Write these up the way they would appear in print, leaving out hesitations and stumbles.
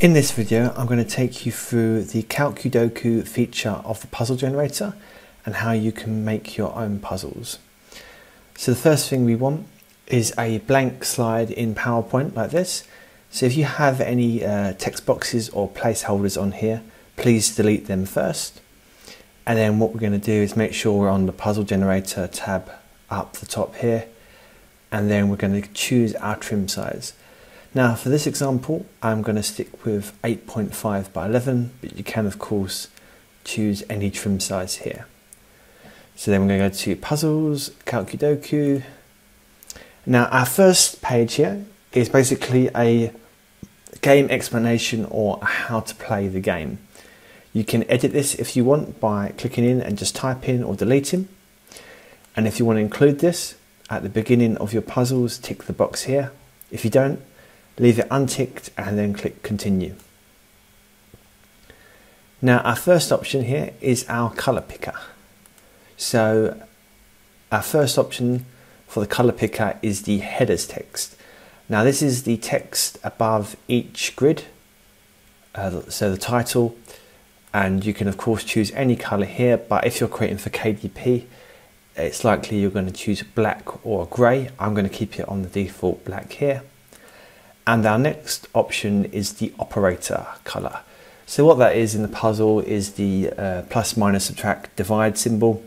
In this video, I'm going to take you through the Calcudoku feature of the Puzzle Generator and how you can make your own puzzles. So the first thing we want is a blank slide in PowerPoint like this. So if you have any text boxes or placeholders on here, please delete them first. And then what we're going to do is make sure we're on the Puzzle Generator tab up the top here. And then we're going to choose our trim size. Now for this example, I'm going to stick with 8.5 by 11, but you can of course choose any trim size here. So then we're going to go to Puzzles, Calcudoku. Now our first page here is basically a game explanation or how to play the game. You can edit this if you want by clicking in and just type in or deleting. And if you want to include this at the beginning of your puzzles, tick the box here. If you don't, leave it unticked and then click continue. Now our first option here is our color picker. So our first option for the color picker is the headers text. Now this is the text above each grid, so the title, and you can of course choose any color here, but if you're creating for KDP, it's likely you're going to choose black or grey. I'm going to keep it on the default black here. And our next option is the operator color. So what that is in the puzzle is the plus, minus, subtract, divide symbol.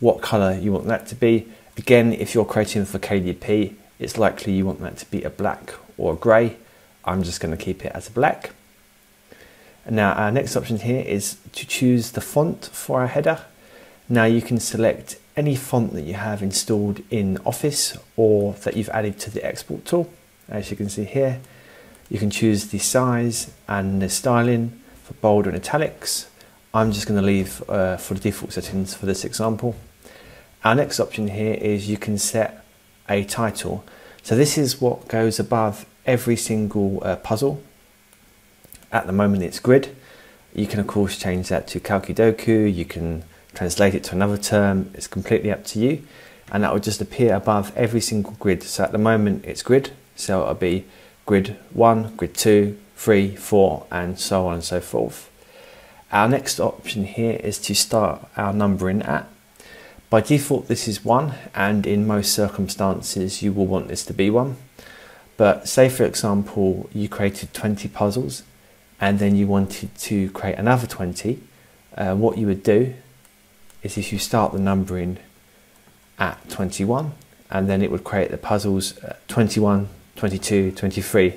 What color you want that to be. Again, if you're creating for KDP, it's likely you want that to be a black or a gray. I'm just going to keep it as a black. And now our next option here is to choose the font for our header. Now you can select any font that you have installed in Office or that you've added to the export tool. As you can see here, you can choose the size and the styling for bold and italics. I'm just going to leave for the default settings for this example. Our next option here is you can set a title. So this is what goes above every single puzzle. At the moment it's grid. You can of course change that to Calcudoku, you can translate it to another term, it's completely up to you. And that will just appear above every single grid. So at the moment it's grid. So it'll be grid 1, grid 2, 3, 4, and so on and so forth. Our next option here is to start our numbering at. By default, this is 1, and in most circumstances, you will want this to be 1. But say, for example, you created 20 puzzles, and then you wanted to create another 20. What you would do is if you start the numbering at 21, and then it would create the puzzles 21, 22, 23,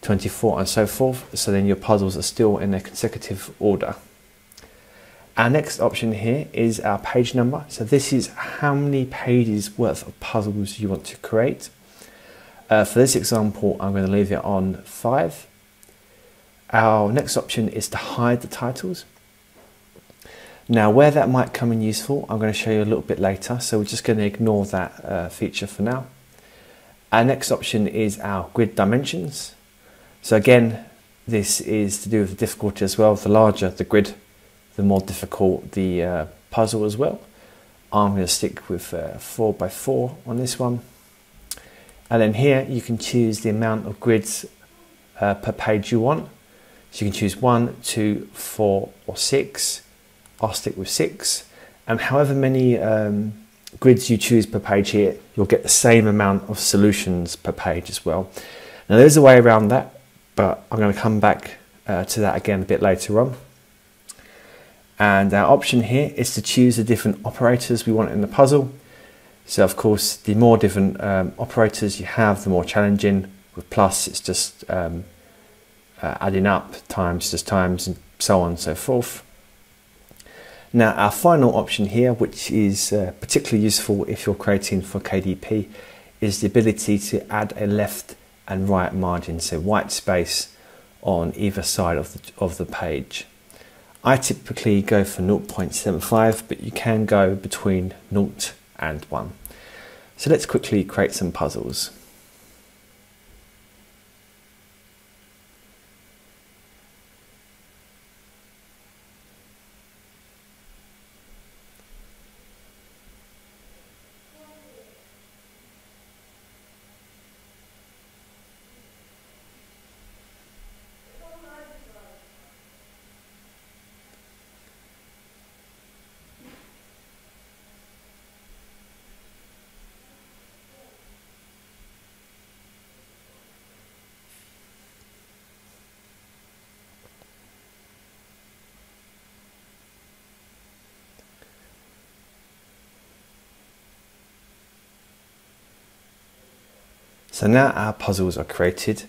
24 and so forth. So then your puzzles are still in a consecutive order. Our next option here is our page number. So this is how many pages worth of puzzles you want to create. For this example, I'm going to leave it on 5. Our next option is to hide the titles. Now where that might come in useful, I'm going to show you a little bit later. So we're just going to ignore that feature for now. Our next option is our grid dimensions. So again, this is to do with the difficulty as well. The larger the grid, the more difficult the puzzle as well. I'm going to stick with 4 by 4 on this one. And then here you can choose the amount of grids per page you want. So you can choose 1, 2, 4 or 6. I'll stick with 6. And however many grids you choose per page here, you'll get the same amount of solutions per page as well. Now there's a way around that, but I'm going to come back to that again a bit later on. And our option here is to choose the different operators we want in the puzzle. So of course, the more different operators you have, the more challenging. With plus, it's just adding up, times, just times, and so on and so forth. Now our final option here, which is particularly useful if you're creating for KDP, is the ability to add a left and right margin, so white space on either side of the page. I typically go for 0.75, but you can go between 0 and 1. So let's quickly create some puzzles. So now our puzzles are created,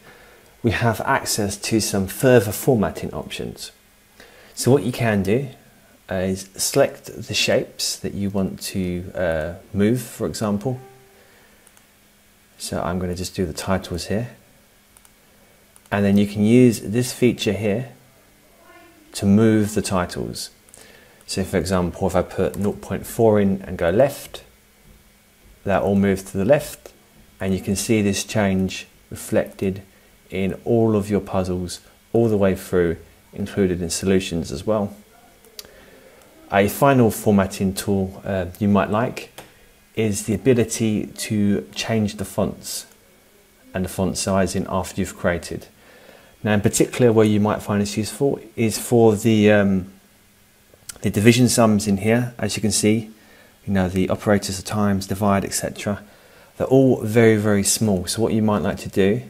we have access to some further formatting options. So what you can do is select the shapes that you want to move, for example. So I'm going to just do the titles here. And then you can use this feature here to move the titles. So for example, if I put 0.4 in and go left, that all moves to the left, and you can see this change reflected in all of your puzzles all the way through, included in solutions as well. A final formatting tool you might like is the ability to change the fonts and the font sizing after you've created. Now in particular where you might find this useful is for the division sums in here. As you can see, you know, the operators, the times, divide, etc. They're all very, very small. So what you might like to do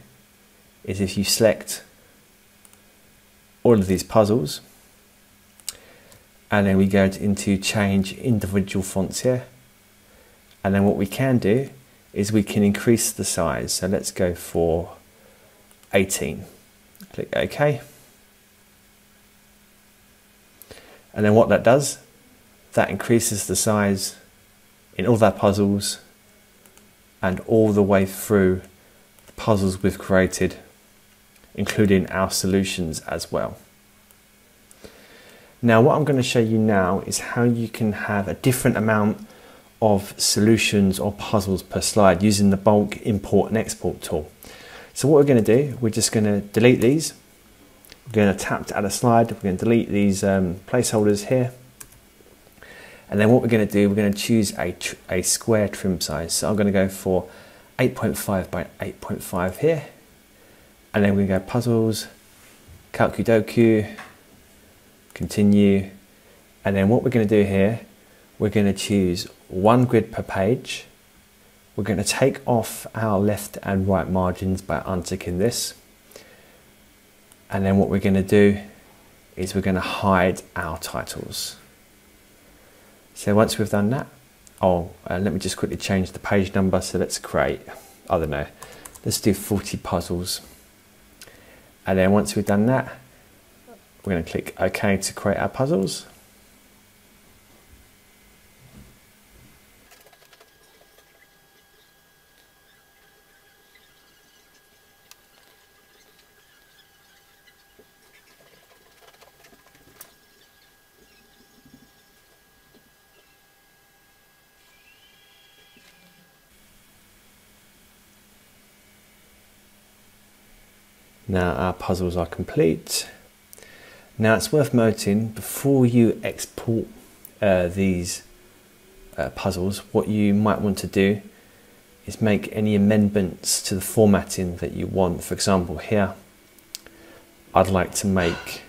is if you select all of these puzzles and then we go into change individual fonts here, and then what we can do is we can increase the size. So let's go for 18. Click OK. And then what that does, that increases the size in all of our puzzles and all the way through the puzzles we've created, including our solutions as well. Now what I'm going to show you now is how you can have a different amount of solutions or puzzles per slide using the bulk import and export tool. So what we're going to do, we're just going to delete these. We're going to tap to add a slide. We're going to delete these placeholders here. And then what we're going to do, we're going to choose a square trim size. So I'm going to go for 8.5 by 8.5 here. And then we go puzzles, Calcudoku, continue. And then what we're going to do here, we're going to choose one grid per page. We're going to take off our left and right margins by unticking this. And then what we're going to do is we're going to hide our titles. So once we've done that, let me just quickly change the page number. So let's create, I don't know, let's do 40 puzzles. And then once we've done that, we're going to click OK to create our puzzles. Now our puzzles are complete. Now it's worth noting, before you export these puzzles, what you might want to do is make any amendments to the formatting that you want. For example, here, I'd like to make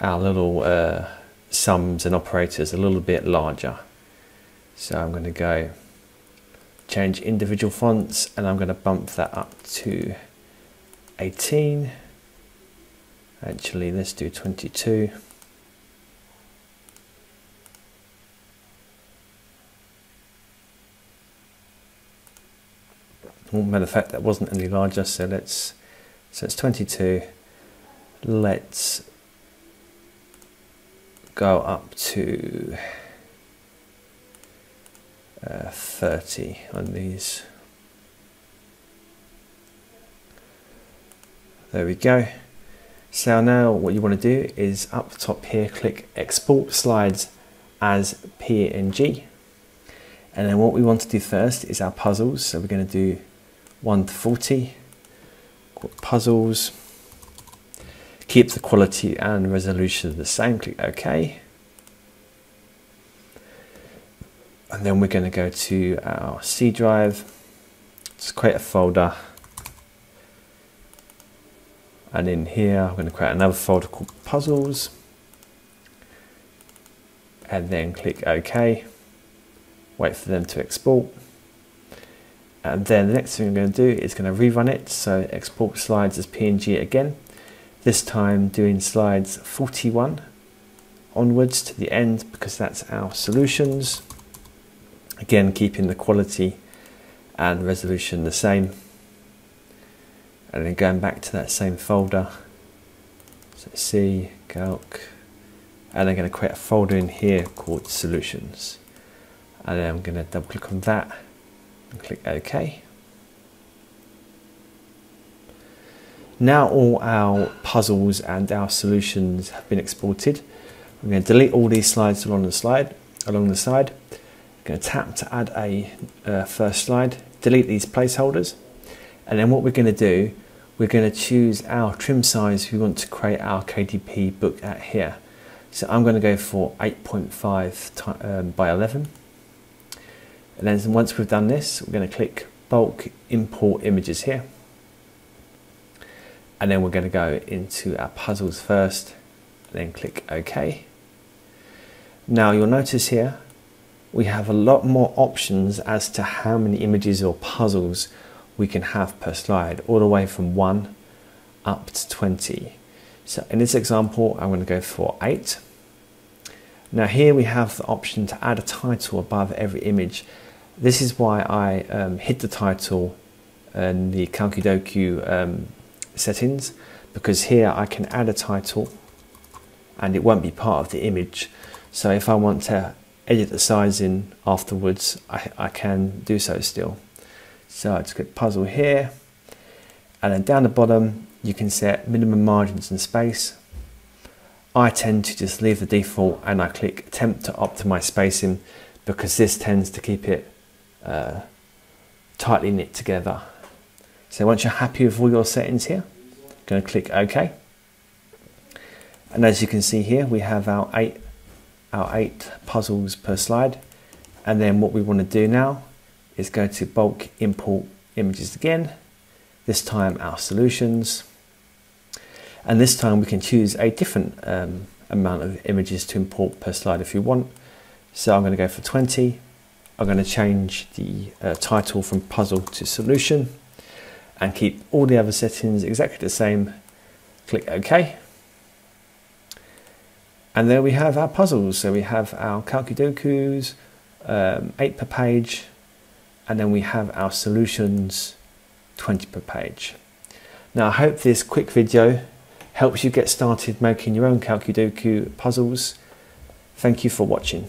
our little sums and operators a little bit larger. So I'm going to go change individual fonts and I'm going to bump that up to 18. Actually, let's do 22. Well, matter of fact, that wasn't any larger, so let's, so it's 22. Let's go up to 30 on these. There we go. So now what you want to do is up top here, click export slides as PNG. And then what we want to do first is our puzzles. So we're going to do 1 to 40 puzzles. Keep the quality and resolution the same. Click OK. And then we're going to go to our C drive. Just create a folder. And in here, I'm going to create another folder called Puzzles. And then click OK. Wait for them to export. And then the next thing I'm going to do is going to rerun it. So export slides as PNG again. This time doing slides 41 onwards to the end because that's our solutions. Again, keeping the quality and resolution the same, and then going back to that same folder, so C, calc, and I'm going to create a folder in here called solutions, and then I'm going to double click on that and click OK. Now all our puzzles and our solutions have been exported. I'm going to delete all these slides along the side. I'm going to tap to add a first slide, delete these placeholders, and then what we're going to do, we're going to choose our trim size we want to create our KDP book at here. So I'm going to go for 8.5 by 11, and then once we've done this, we're going to click bulk import images here, and then we're going to go into our puzzles first, and then click OK. Now you'll notice here we have a lot more options as to how many images or puzzles we can have per slide, all the way from 1 up to 20. So in this example I'm going to go for 8. Now here we have the option to add a title above every image. This is why I hid the title in the Calcudoku settings, because here I can add a title and it won't be part of the image. So if I want to edit the sizing afterwards, I can do so still. So I just click puzzle here, and then down the bottom you can set minimum margins and space. I tend to just leave the default, and I click attempt to optimize spacing, because this tends to keep it tightly knit together. So once you're happy with all your settings here, I'm going to click OK. And as you can see here, we have our eight puzzles per slide. And then what we want to do now is go to bulk import images again, this time our solutions. And this time we can choose a different amount of images to import per slide if you want. So I'm going to go for 20. I'm going to change the title from puzzle to solution and keep all the other settings exactly the same. Click OK. And there we have our puzzles. So we have our Calcudokus, 8 per page, and then we have our solutions, 20 per page. Now I hope this quick video helps you get started making your own Calcudoku puzzles. Thank you for watching.